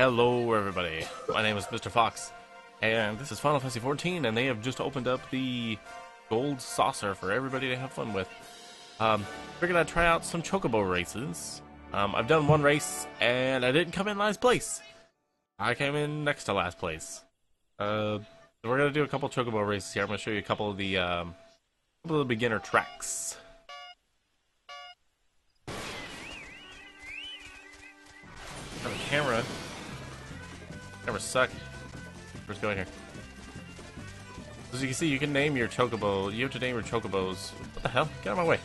Hello everybody, my name is Mr. Fox, and this is Final Fantasy XIV, and they have just opened up the Gold Saucer for everybody to have fun with. Figured I'd try out some Chocobo races. I've done one race, and I didn't come in last place. I came in next to last place. So we're going to do a couple Chocobo races here. I'm going to show you a couple of the, beginner tracks. I have a camera. Never suck. Let's go in here. As you can see, you can name your chocobo. You have to name your chocobos. What the hell? Get out of my way.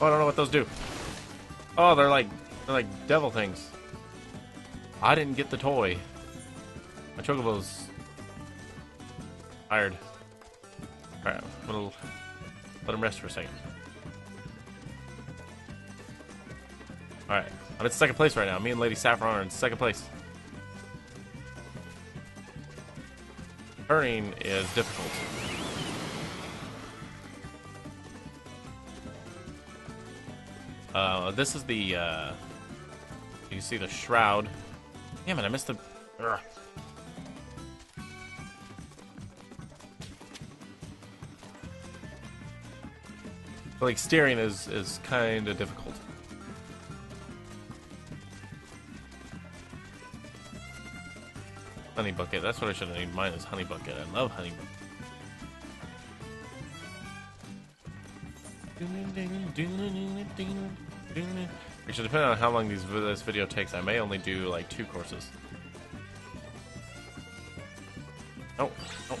Oh, I don't know what those do. Oh, they're like devil things. I didn't get the toy. My chocobo's tired. Alright, I'm gonna let him rest for a second. Alright, I'm in second place right now. Me and Lady Saffron are in second place. Turning is difficult. This is the, you can see the shroud. Damn it, I missed the... Ugh. Like, steering is kind of difficult. Honey bucket, that's what I should have named mine, is honey bucket. I love honey bucket. Actually, depending on how long this video takes, I may only do like 2 courses. Oh, oh.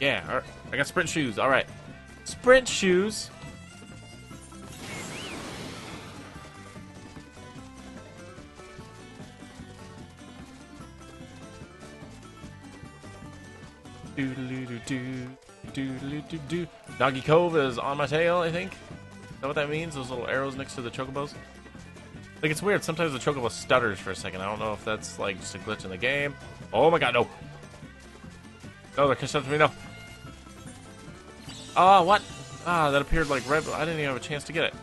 Yeah, all right. I got sprint shoes, alright. Sprint shoes! Noggy Cove is on my tail, I think. Know what that means? Those little arrows next to the chocobos. Like, it's weird. Sometimes the chocobo stutters for a second. I don't know if that's like just a glitch in the game. Oh my god, no! No, they're catching up to me. No. Ah, what? Ah, that appeared like red. I didn't even have a chance to get it.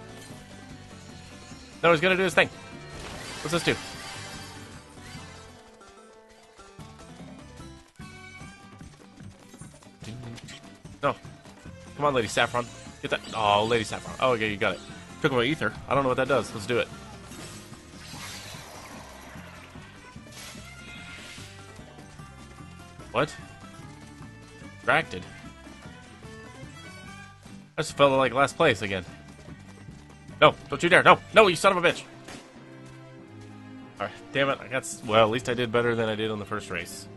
No, he's gonna do his thing. What's this do? No. Come on, Lady Saffron. Get that. Oh, Lady Saffron. Oh, okay, you got it. Took away ether. I don't know what that does. Let's do it. What? Distracted. I just felt like last place again. No, don't you dare. No, no, you son of a bitch. Alright, damn it. I got. Well, at least I did better than I did on the first race.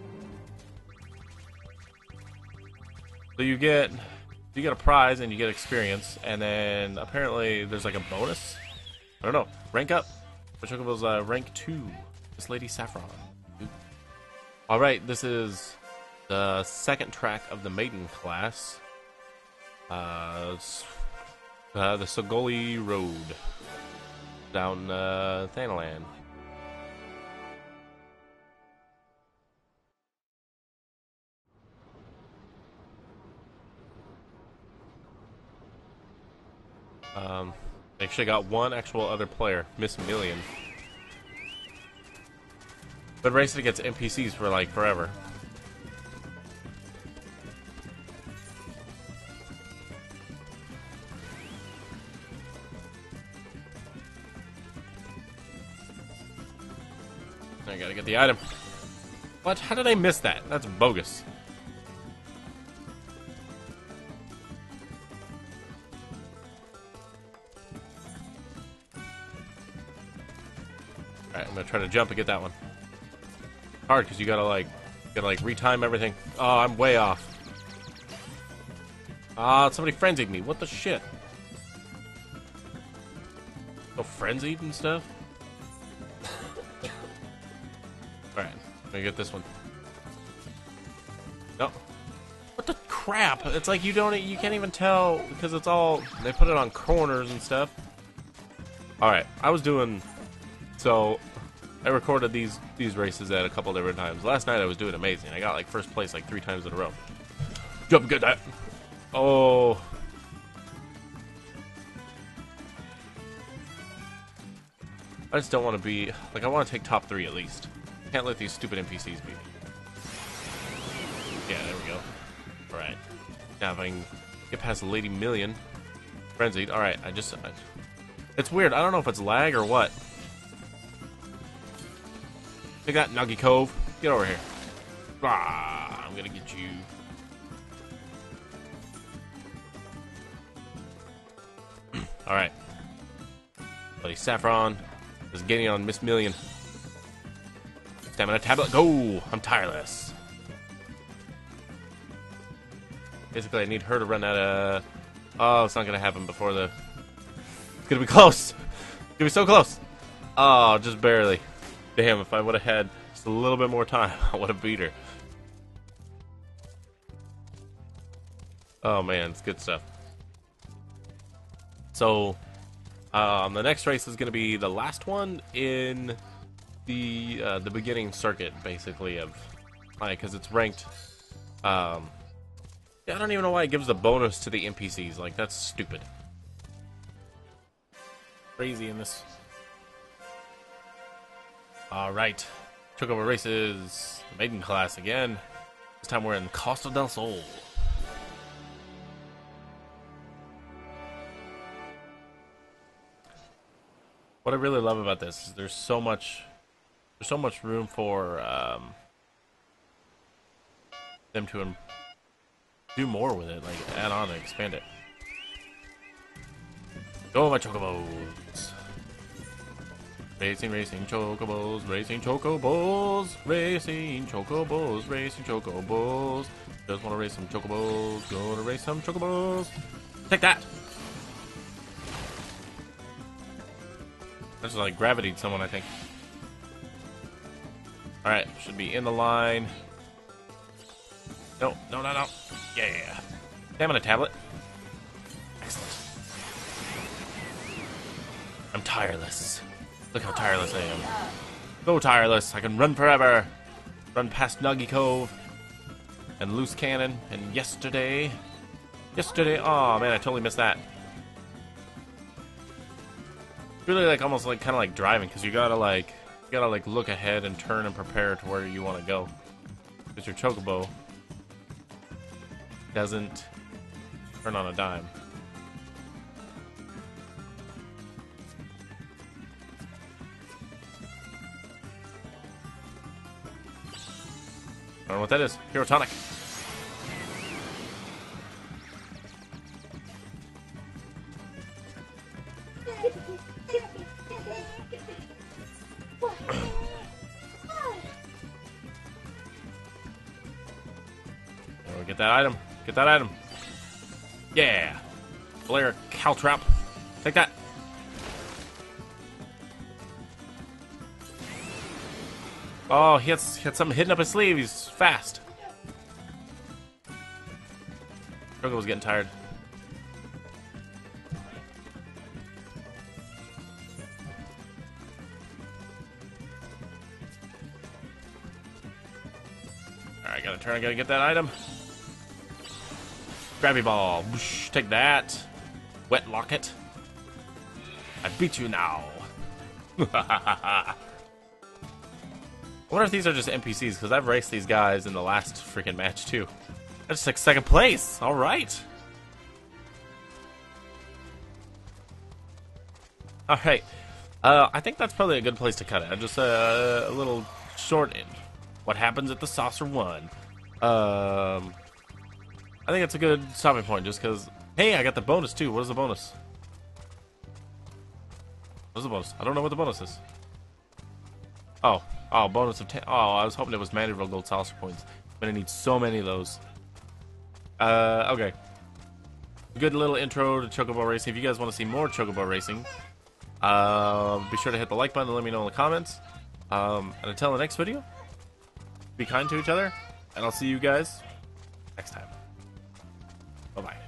So you get a prize and you get experience, and then apparently there's like a bonus. I don't know. Rank up. My chocobo's rank 2. This Lady Saffron. All right, this is the second track of the maiden class. The Sogoli Road down Thanalan. They actually got one actual other player, Miss Million. But racing against NPCs for like forever. I gotta get the item. What? How did I miss that? That's bogus. Alright, I'm gonna try to jump and get that one. Hard, because you gotta like retime everything. Oh, I'm way off. Ah, somebody frenzied me. What the shit? Oh, frenzied and stuff? Alright, I'm gonna get this one. No. What the crap? It's like you can't even tell, because it's all, they put it on corners and stuff. Alright, I was doing... So, I recorded these races at a couple different times. Last night I was doing amazing. I got like first place like 3 times in a row. Jump, get that. Oh. I just don't want to be... Like, I want to take top 3 at least. Can't let these stupid NPCs beat me. Yeah, there we go. Alright. Now if I can get past Lady Million. Frenzied. Alright, it's weird. I don't know if it's lag or what. Take that, Noggy Cove. Get over here. Ah, I'm gonna get you. Alright. Lady Saffron is getting on Miss Million. Stamina tablet. Go! I'm tireless. Basically, I need her to run out of... Oh, it's not gonna happen before the... It's gonna be close! It's gonna be so close! Oh, just barely. Damn, if I would have had just a little bit more time, I would have beat her. Oh man, it's good stuff. So, the next race is going to be the last one in the beginning circuit, basically, of like, because it's ranked. I don't even know why it gives the bonus to the NPCs. Like, that's stupid. Crazy in this. All right, Chocobo races the maiden class again. This time we're in Costa del Sol. What I really love about this is there's so much room for them to do more with it, like add on and expand it. Go my Chocobos! Racing Chocobos, racing Chocobos, racing Chocobos, racing Chocobos. Just wanna race some Chocobos, gonna race some Chocobos. Take that! I just like gravitated someone, I think. Alright, should be in the line. No, no, no, no. Yeah. Stamina tablet. Excellent. I'm tireless. Look how tireless I am. So tireless. I can run forever. Run past Noggy Cove and Loose Cannon. And yesterday. Oh man, I totally missed that. Really like almost like kind of like driving, because you gotta look ahead and turn and prepare to where you want to go, because your Chocobo doesn't turn on a dime. I don't know what that is. Hero Tonic. Get that item. Get that item. Yeah. Flare Caltrap. Take that. Oh, he had something hidden up his sleeve. He's fast. Chocobo was getting tired. Alright, gotta turn. I gotta get that item. Grabby ball. Whoosh, take that. Wet locket. I beat you now. I wonder if these are just NPCs, because I've raced these guys in the last freaking match, too. That's like second place. All right. All right. I think that's probably a good place to cut it. I'm just a little short in what happens at the Saucer 1. I think it's a good stopping point, just because... Hey, I got the bonus, too. What is the bonus? What's the bonus? I don't know what the bonus is. Oh. Oh, bonus of 10. Oh, I was hoping it was Manderville Gold Saucer Points. I'm going to need so many of those. Okay. Good little intro to Chocobo Racing. If you guys want to see more Chocobo Racing, be sure to hit the like button and let me know in the comments. And until the next video, be kind to each other, and I'll see you guys next time. Bye-bye.